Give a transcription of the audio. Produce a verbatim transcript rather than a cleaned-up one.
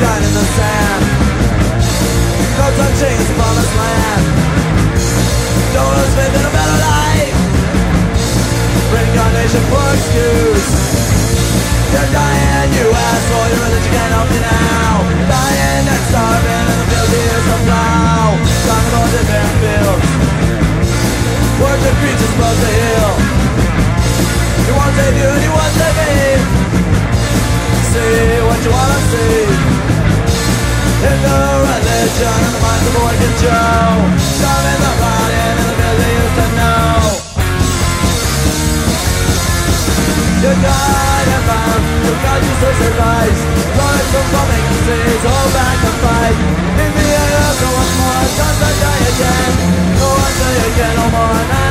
died in the sand. No touching his promised land. Don't lose faith in a better life. Reincarnation for excuse. You're dying, you asshole. Your religion can't help you now. Dying and starving in the filthy years of now. Talking about different fields. Worship creatures supposed to heal. He won't save you and he won't save me. See what you wanna see. In the religion and the minds of a wicked Joe. Some in the running and the busy used to know. You died and found your conscience's advice. Learn from coming disease, hold back the fight. In the end, so much more, just like die again. Go until you get no more.